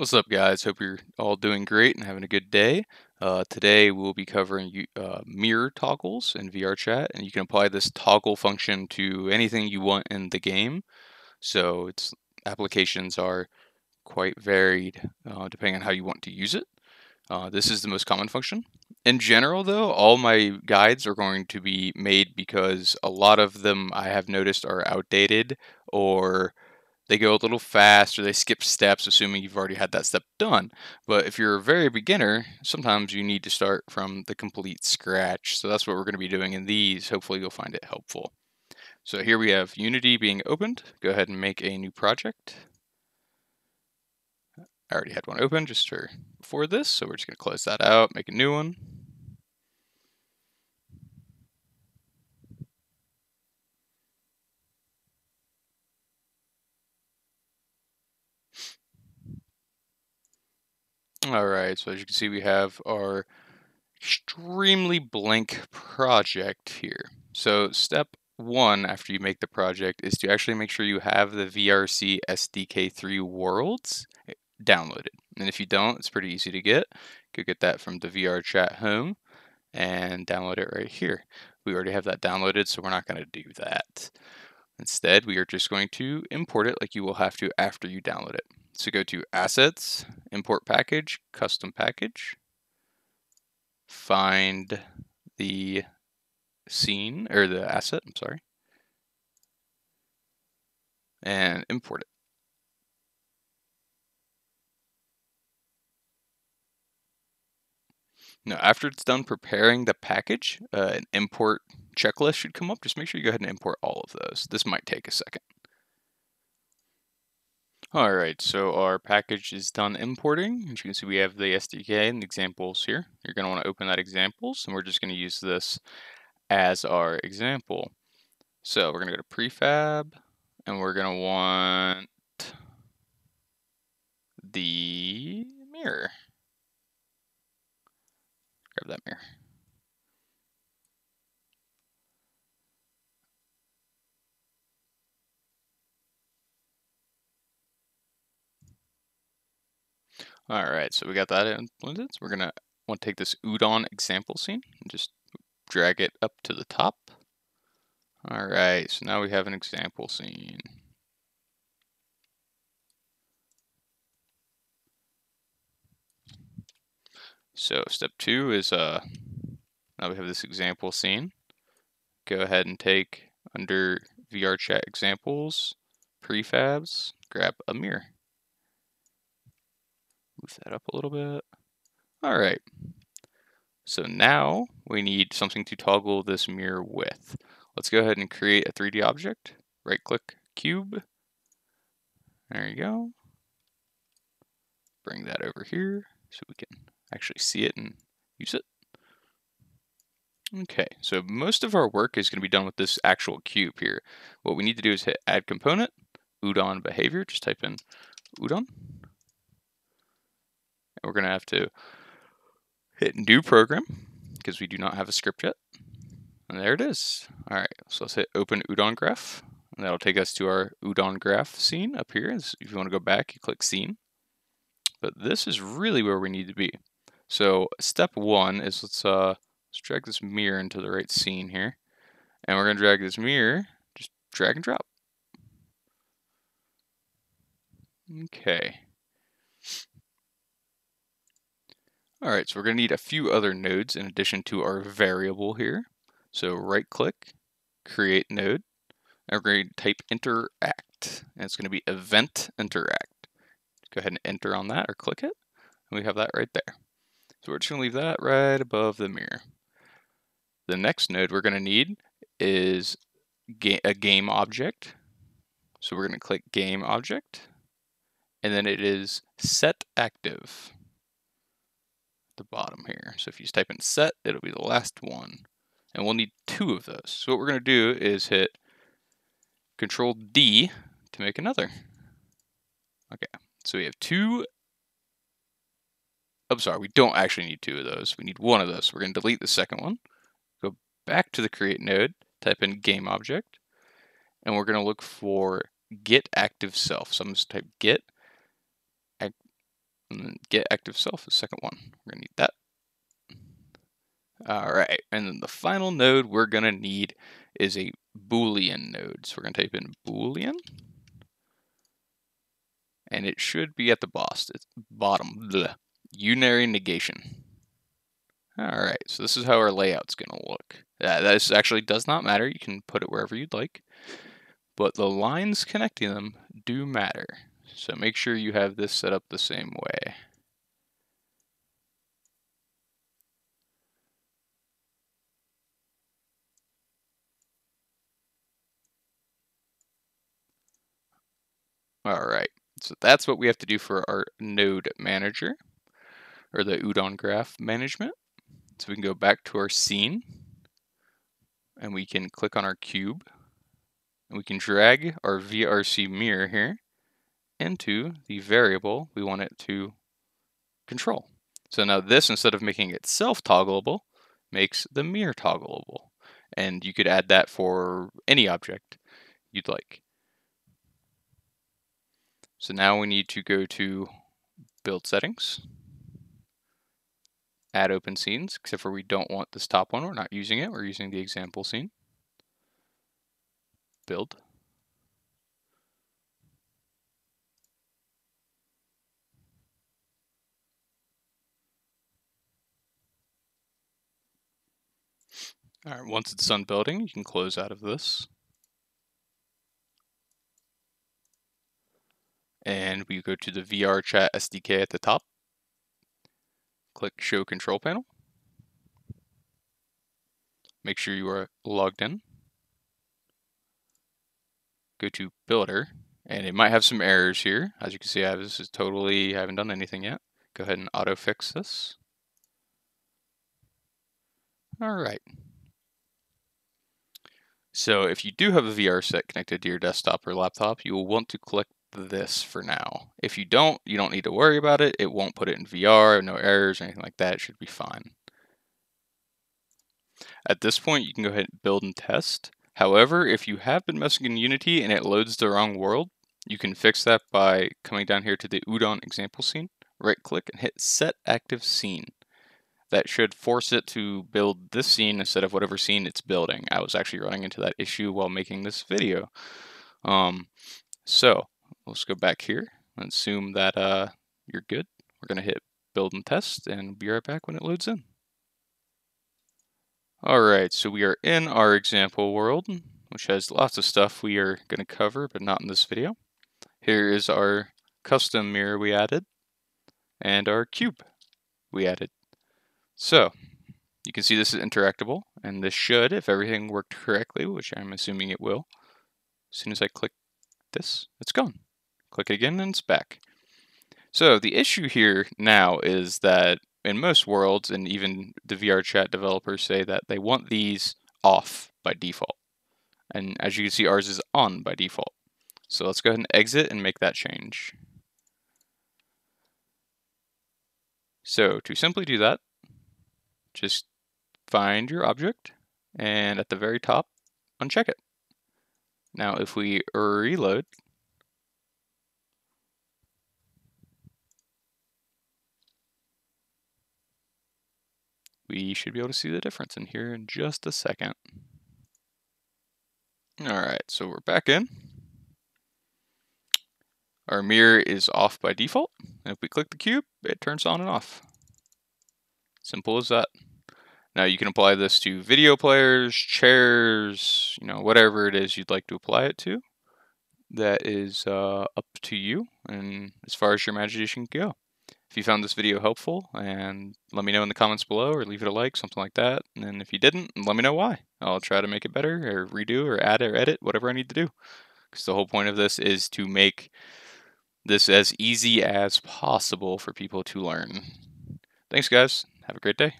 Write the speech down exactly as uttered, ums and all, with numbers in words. What's up, guys? Hope you're all doing great and having a good day. Uh, today we'll be covering uh, mirror toggles in VRChat, and you can apply this toggle function to anything you want in the game. So its applications are quite varied uh, depending on how you want to use it. Uh, this is the most common function. In general, though, all my guides are going to be made because a lot of them I have noticed are outdated, or they go a little fast, or they skip steps, assuming you've already had that step done. But if you're a very beginner, sometimes you need to start from the complete scratch. So that's what we're going to be doing in these. Hopefully you'll find it helpful. So here we have Unity being opened. Go ahead and make a new project. I already had one open just for before this, so we're just going to close that out, make a new one. All right, so as you can see, we have our extremely blank project here. So step one after you make the project is to actually make sure you have the V R C S D K three worlds downloaded. And if you don't, it's pretty easy to get. You could get that from the VRChat home and download it right here. We already have that downloaded, so we're not going to do that. Instead, we are just going to import it like you will have to after you download it. So go to Assets, Import Package, Custom Package, find the scene, or the asset, I'm sorry, and import it. Now, after it's done preparing the package, uh, an import checklist should come up. Just make sure you go ahead and import all of those. This might take a second. All right, so our package is done importing. As you can see, we have the S D K and the examples here. You're going to want to open that examples, and we're just going to use this as our example. So we're going to go to prefab, and we're going to want the mirror. Grab that mirror. All right, so we got that implemented. So we're gonna want to take this Udon example scene and just drag it up to the top. All right, so now we have an example scene. So step two is uh, now we have this example scene. Go ahead and take under VRChat examples, prefabs, grab a mirror. Move that up a little bit. All right. So now we need something to toggle this mirror with. Let's go ahead and create a three D object. Right click, cube. There you go. Bring that over here so we can actually see it and use it. Okay, so most of our work is going to be done with this actual cube here. What we need to do is hit add component, Udon behavior. Just type in Udon. We're going to have to hit new program because we do not have a script yet. And there it is. All right, so let's hit open Udon graph. And that'll take us to our Udon graph scene up here. If you want to go back, you click scene. But this is really where we need to be. So step one is let's, uh, let's drag this mirror into the right scene here. And we're going to drag this mirror, just drag and drop. Okay. All right, so we're going to need a few other nodes in addition to our variable here. So right-click, create node, and we're going to type interact, and it's going to be event interact. Go ahead and enter on that or click it, and we have that right there. So we're just going to leave that right above the mirror. The next node we're going to need is ga- a game object. So we're going to click game object, and then it is set active. The bottom here. So if you just type in set, it'll be the last one. And we'll need two of those. So what we're going to do is hit Control D to make another. Okay, so we have two. I'm sorry, we don't actually need two of those. We need one of those. So we're going to delete the second one. Go back to the create node, type in game object, and we're going to look for get active self. So I'm just going to type get And then get active self is the second one. We're gonna need that. All right, and then the final node we're gonna need is a Boolean node. So we're gonna type in Boolean, and it should be at the boss, it's bottom, the unary negation. All right, so this is how our layout's gonna look. Uh, this actually does not matter. You can put it wherever you'd like, but the lines connecting them do matter. So make sure you have this set up the same way. All right, so that's what we have to do for our node manager, or the Udon graph management. So we can go back to our scene, and we can click on our cube, and we can drag our V R C mirror here into the variable we want it to control. So now this, instead of making itself toggleable, makes the mirror toggleable. And you could add that for any object you'd like. So now we need to go to build settings, add open scenes, except for we don't want this top one. We're not using it. We're using the example scene. Build. All right, once it's done building, you can close out of this. And we go to the VRChat S D K at the top. Click Show Control Panel. Make sure you are logged in. Go to Builder, and it might have some errors here. As you can see, I have, this is totally, I haven't done anything yet. Go ahead and auto fix this. All right. So if you do have a VRChat connected to your desktop or laptop, you will want to click this for now. If you don't, you don't need to worry about it. It won't put it in V R, no errors, anything like that. It should be fine. At this point, you can go ahead and build and test. However, if you have been messing in Unity and it loads the wrong world, you can fix that by coming down here to the Udon example scene, right-click and hit Set Active Scene. That should force it to build this scene instead of whatever scene it's building. I was actually running into that issue while making this video. Um, so let's go back here and assume that uh, you're good. We're gonna hit build and test and be right back when it loads in. All right, so we are in our example world, which has lots of stuff we are gonna cover, but not in this video. Here is our custom mirror we added and our cube we added. So you can see this is interactable, and this should, if everything worked correctly, which I'm assuming it will, as soon as I click this, it's gone. Click it again and it's back. So the issue here now is that in most worlds, and even the VRChat developers say that they want these off by default. And as you can see, ours is on by default. So let's go ahead and exit and make that change. So to simply do that, just find your object, and at the very top, uncheck it. Now, if we reload, we should be able to see the difference in here in just a second. All right, so we're back in. Our mirror is off by default, and if we click the cube, it turns on and off. Simple as that. Now you can apply this to video players, chairs, you know, whatever it is you'd like to apply it to. That is uh, up to you and as far as your imagination can go. If you found this video helpful, and let me know in the comments below, or leave it a like, something like that. And then if you didn't, let me know why. I'll try to make it better or redo or add or edit, whatever I need to do. Because the whole point of this is to make this as easy as possible for people to learn. Thanks, guys. Have a great day.